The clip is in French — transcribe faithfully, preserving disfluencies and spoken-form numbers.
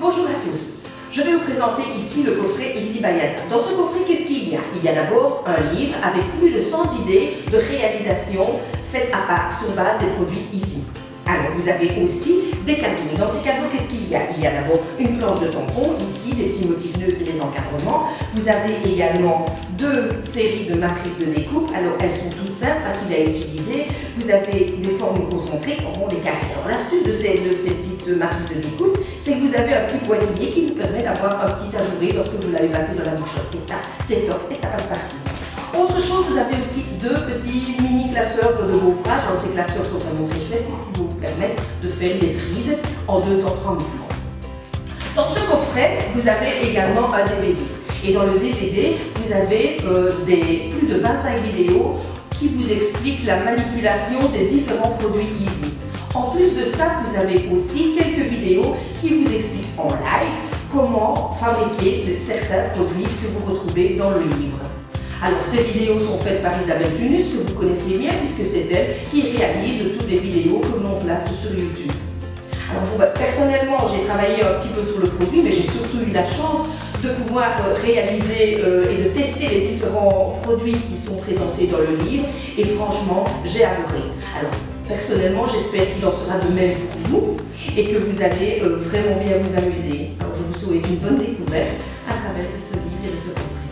Bonjour à tous, je vais vous présenter ici le coffret Easy Bayaza. Dans ce coffret, qu'est-ce qu'il y a? Il y a d'abord un livre avec plus de cent idées de réalisation faites à part sur base des produits Easy. Alors vous avez aussi des cadeaux, mais dans ces cadeaux, qu'est-ce qu'il y a? Il y a d'abord une planche de tampons, ici des petits motifs neutres et des encadrements. Vous avez également deux séries de matrices de découpe, alors elles sont toutes simples, faciles à utiliser. Vous avez des formes concentriques, rondes et carrées. Alors l'astuce de ces, de ces petites matrices de découpe, c'est que vous avez un petit poignet qui vous permet d'avoir un petit ajouré lorsque vous l'avez passé dans la bouchotte. Et ça, c'est top et ça passe partout. Autre chose, vous avez aussi deux petits mini classeurs de gaufrage. Alors ces classeurs sont vraiment très chouettes puisqu'ils vous permettent de faire des frises en deux temps trois mouvements. Dans ce coffret, vous avez également un D V D. Et dans le D V D, vous avez euh, des, plus de vingt-cinq vidéos qui vous expliquent la manipulation des différents produits Easy. En plus de ça, vous avez aussi quelques vidéos qui vous expliquent en live comment fabriquer certains produits que vous retrouvez dans le livre. Alors ces vidéos sont faites par Isabelle Tunus, que vous connaissez bien puisque c'est elle qui réalise toutes les vidéos que l'on place sur YouTube. Alors bon, bah, personnellement, j'ai travaillé un petit peu sur le produit, mais j'ai surtout eu la chance de pouvoir réaliser euh, et de tester les différents produits qui sont présentés dans le livre. Et franchement, j'ai adoré. Alors personnellement, j'espère qu'il en sera de même pour vous et que vous allez euh, vraiment bien vous amuser. Alors je vous souhaite une bonne découverte à travers de ce livre et de ce coffret.